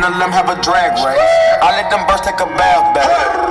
letting the limb have a drag race. I let them birds take a bath back.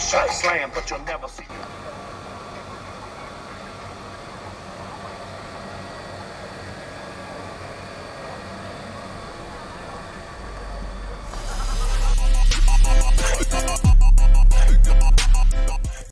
Shot slam, but you'll never see.